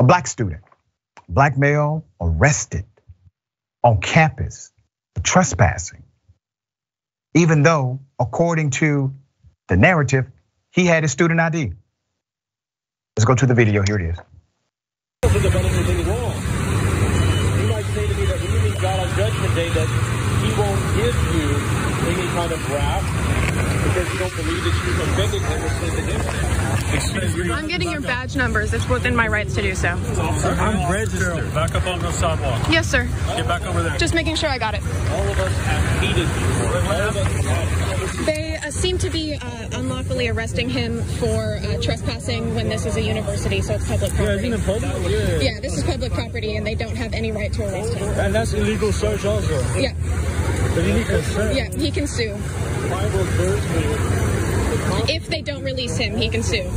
A black student, black male, arrested on campus for trespassing, even though, according to the narrative, he had his student ID. Let's go to the video. Here it is. I don't think I've done anything wrong. You might say to me that when you meet God on Judgment Day, that He won't give you any kind of wrath because you don't believe that you've offended Him or sinned against Him. I'm getting your badge numbers. It's within my rights to do so. Officer, I'm registered. Back up on the sidewalk. Yes, sir. Get back over there. Just making sure I got it. All of us have needed you. They seem to be unlawfully arresting him for trespassing when this is a university, so it's public property. Yeah, isn't it public? Yeah, this is public property, and they don't have any right to arrest him. And that's illegal search also. Yeah. But he needs consent. Yeah, he can sue. If they don't release him, he can sue.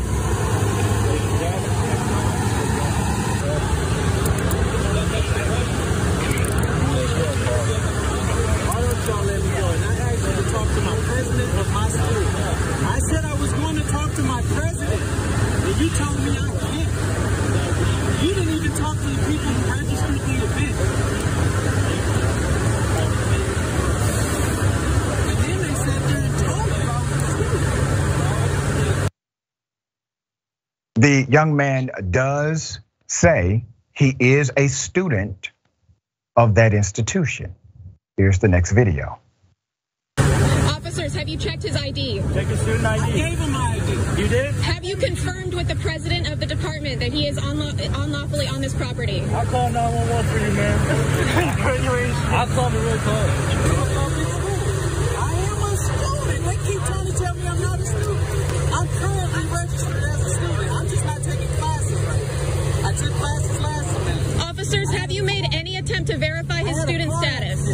I said I was going to talk to my president, and you told me I can't. You didn't even talk to the people who registered the event. And then they sat there and told me I was the young man does say he is a student of that institution. Here's the next video. Officers, have you checked his ID? Check his student ID. I gave him my ID. You did? Have you confirmed with the president of the department that he is unlawfully on this property? I'll call 911 for you, man. I'll call the real call. I am a student. They keep trying to tell me I'm not a student. I'm currently registered as a student. I'm just not taking classes right now. I took classes last semester. Officers, have you made any attempt to verify his student status?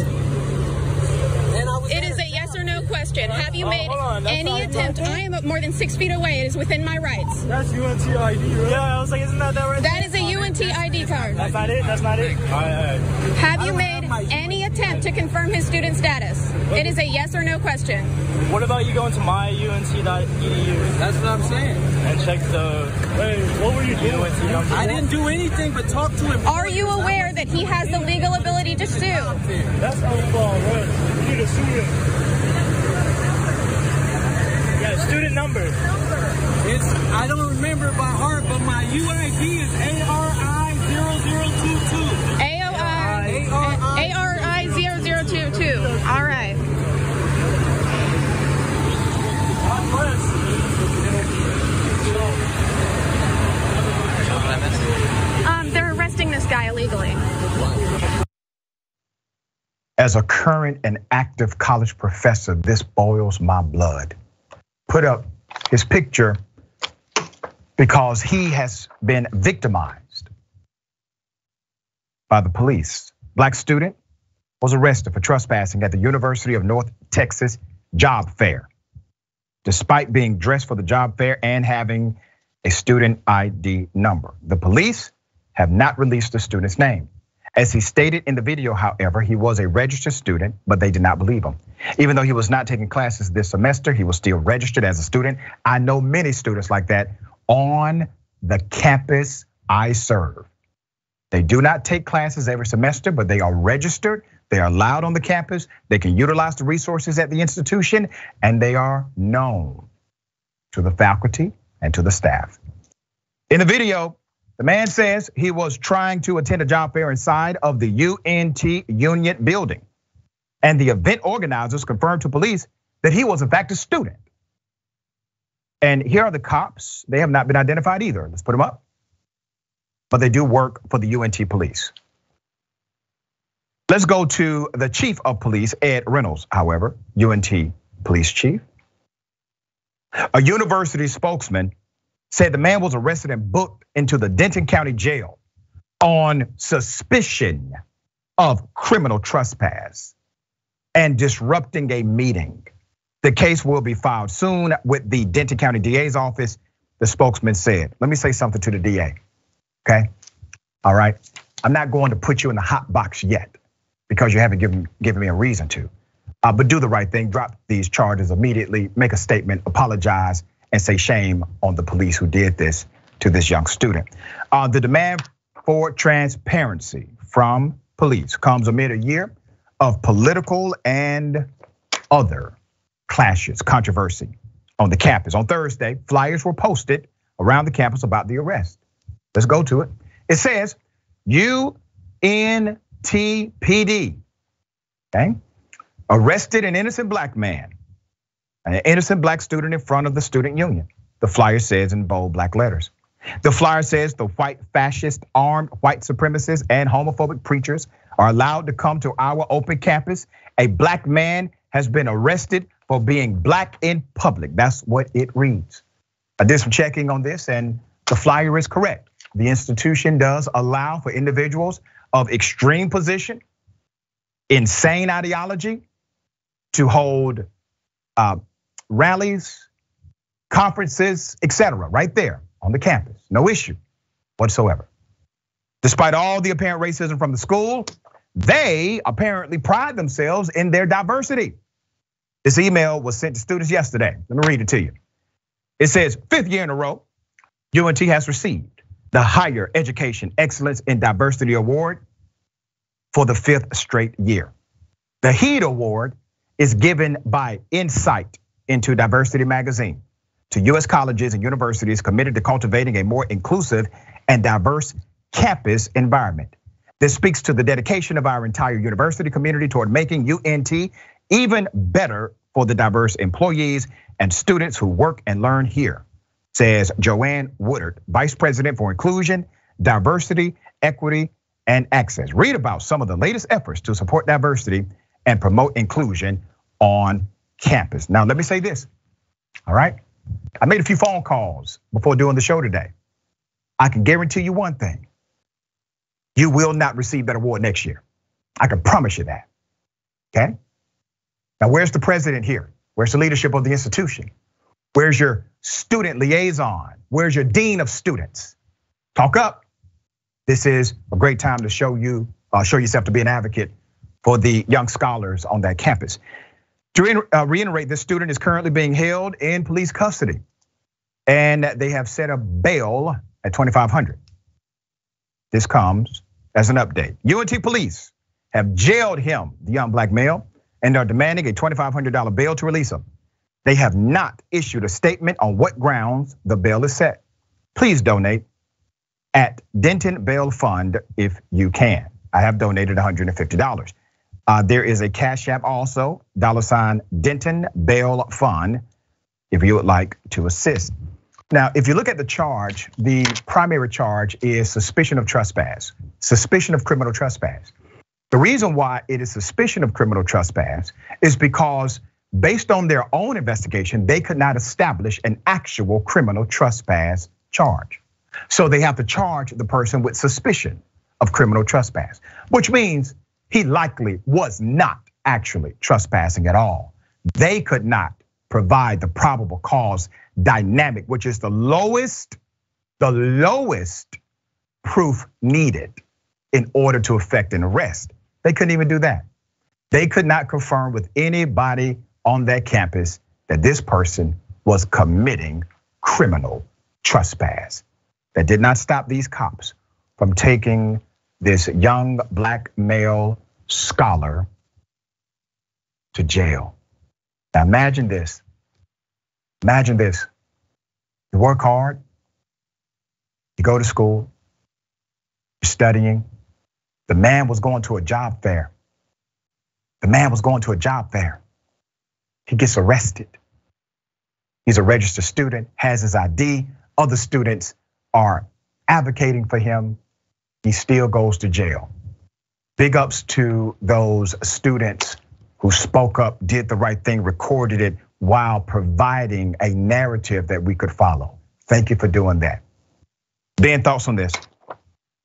It is a yes or no question. Have you made any attempt? I am more than 6 feet away. It is within my rights. That's UNT ID, right? Yeah, I was like, isn't that right? That is a UNT ID card. That's not it? That's not it? Have you made any attempt to confirm his student status? It is a yes or no question. What about you going to myunt.edu? That's what I'm saying. And check the... Hey, what were you doing? I didn't do anything but talk to him. Are you aware that he has the legal ability to sue? That's unlawful, right? Yeah, student number. It's, I don't remember it by heart, but my UID is ARI 0022. ARI 0022. All right. They're arresting this guy illegally. As a current and active college professor, this boils my blood. Put up his picture because he has been victimized by the police. Black student was arrested for trespassing at the University of North Texas job fair, despite being dressed for the job fair and having a student ID number. The police have not released the student's name. As he stated in the video, however, he was a registered student, but they did not believe him. Even though he was not taking classes this semester, he was still registered as a student. I know many students like that on the campus I serve. They do not take classes every semester, but they are registered. They are allowed on the campus. They can utilize the resources at the institution, and they are known to the faculty and to the staff. In the video, the man says he was trying to attend a job fair inside of the UNT Union building, and the event organizers confirmed to police that he was in fact a student. And here are the cops. They have not been identified either. Let's put them up. But they do work for the UNT police. Let's go to the chief of police, Ed Reynolds, however, UNT police chief. A university spokesman said the man was arrested and booked into the Denton County jail on suspicion of criminal trespass and disrupting a meeting. The case will be filed soon with the Denton County DA's office, the spokesman said. Let me say something to the DA, okay? All right, I'm not going to put you in the hot box yet because you haven't given me a reason to, but do the right thing, drop these charges immediately, make a statement, apologize, and say shame on the police who did this to this young student. The demand for transparency from police comes amid a year of political and other clashes, controversy on the campus. On Thursday, flyers were posted around the campus about the arrest. Let's go to it. It says UNTPD, okay? Arrested an innocent black man, an innocent black student in front of the student union. The flyer says in bold black letters. The flyer says the white fascist, armed white supremacists and homophobic preachers are allowed to come to our open campus. A black man has been arrested for being black in public. That's what it reads. I did some checking on this and the flyer is correct. The institution does allow for individuals of extreme position, insane ideology to hold rallies, conferences, etc. right there on the campus, no issue whatsoever. Despite all the apparent racism from the school, they apparently pride themselves in their diversity. This email was sent to students yesterday. Let me read it to you. It says, 5th year in a row, UNT has received the Higher Education Excellence in Diversity Award for the 5th straight year. The HEED Award is given by Insight into Diversity Magazine to US colleges and universities committed to cultivating a more inclusive and diverse campus environment. This speaks to the dedication of our entire university community toward making UNT even better for the diverse employees and students who work and learn here, says Joanne Woodard, Vice President for Inclusion, Diversity, Equity, and Access. Read about some of the latest efforts to support diversity and promote inclusion on campus. Now, let me say this, all right? I made a few phone calls before doing the show today. I can guarantee you one thing. You will not receive that award next year. I can promise you that, okay? Now, where's the president here? Where's the leadership of the institution? Where's your student liaison? Where's your dean of students? Talk up. This is a great time to show yourself to be an advocate for the young scholars on that campus. To reiterate, this student is currently being held in police custody, and they have set a bail at $2,500. This comes as an update. UNT police have jailed him, the young black male, and are demanding a $2,500 bail to release him. They have not issued a statement on what grounds the bail is set. Please donate at Denton Bail Fund if you can. I have donated $150. There is a Cash App also, $ Denton Bail Fund, if you would like to assist. Now, if you look at the charge, the primary charge is suspicion of trespass, suspicion of criminal trespass. The reason why it is suspicion of criminal trespass is because based on their own investigation, they could not establish an actual criminal trespass charge. So they have to charge the person with suspicion of criminal trespass, which means he likely was not actually trespassing at all. They could not provide the probable cause dynamic, which is the lowest proof needed in order to effect an arrest. They couldn't even do that. They could not confirm with anybody on that campus that this person was committing criminal trespass. That did not stop these cops from taking this young black male scholar to jail. Now imagine this. Imagine this. You work hard, you go to school, you're studying. The man was going to a job fair. The man was going to a job fair. He gets arrested. He's a registered student, has his ID. Other students are advocating for him. He still goes to jail. Big ups to those students who spoke up, did the right thing, recorded it while providing a narrative that we could follow. Thank you for doing that. Ben, thoughts on this?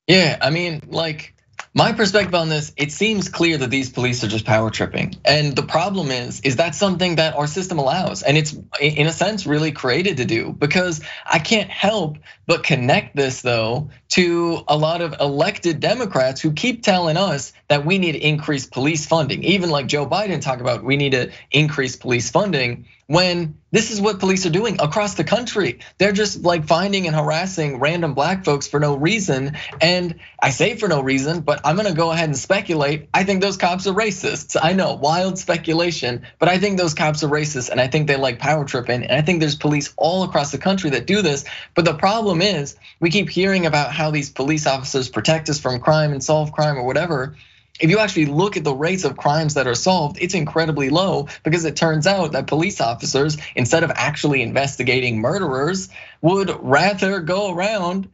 Yeah, I mean, like my perspective on this, it seems clear that these police are just power tripping. And the problem is that's something that our system allows. And it's in a sense really created to do, because I can't help but connect this though to a lot of elected Democrats who keep telling us that we need to increase police funding. Even like Joe Biden talk about, we need to increase police funding, when this is what police are doing across the country. They're just like finding and harassing random black folks for no reason. And I say for no reason, but I'm gonna go ahead and speculate. I think those cops are racists. I know, wild speculation, but I think those cops are racist, and I think they like power tripping. And I think there's police all across the country that do this. But the problem is, we keep hearing about how these police officers protect us from crime and solve crime or whatever. If you actually look at the rates of crimes that are solved, it's incredibly low, because it turns out that police officers, instead of actually investigating murderers, would rather go around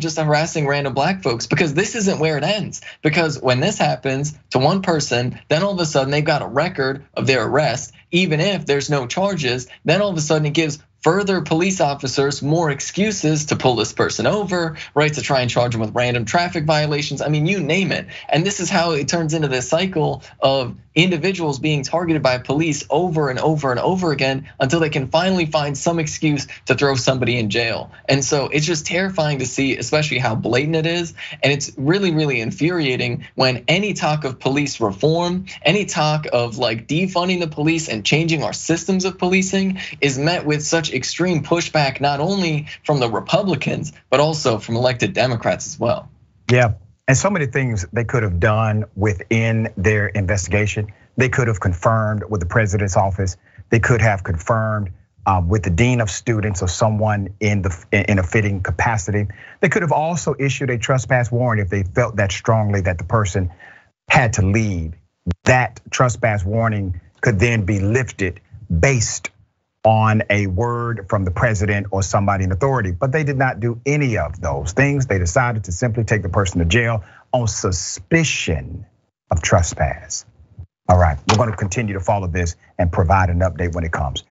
just harassing random black folks, because this isn't where it ends. Because when this happens to one person, then all of a sudden they've got a record of their arrest, even if there's no charges. Then all of a sudden it gives further police officers more excuses to pull this person over, right? To try and charge them with random traffic violations. I mean, you name it. And this is how it turns into this cycle of individuals being targeted by police over and over and over again, until they can finally find some excuse to throw somebody in jail. And so it's just terrifying to see, especially how blatant it is. And it's really, really infuriating when any talk of police reform, any talk of like defunding the police and changing our systems of policing is met with such extreme pushback, not only from the Republicans, but also from elected Democrats as well. Yeah, and so many things they could have done within their investigation. They could have confirmed with the president's office. They could have confirmed with the dean of students or someone in a fitting capacity. They could have also issued a trespass warrant if they felt that strongly that the person had to leave. That trespass warning could then be lifted based on a word from the president or somebody in authority, but they did not do any of those things. They decided to simply take the person to jail on suspicion of trespass. All right, we're gonna continue to follow this and provide an update when it comes.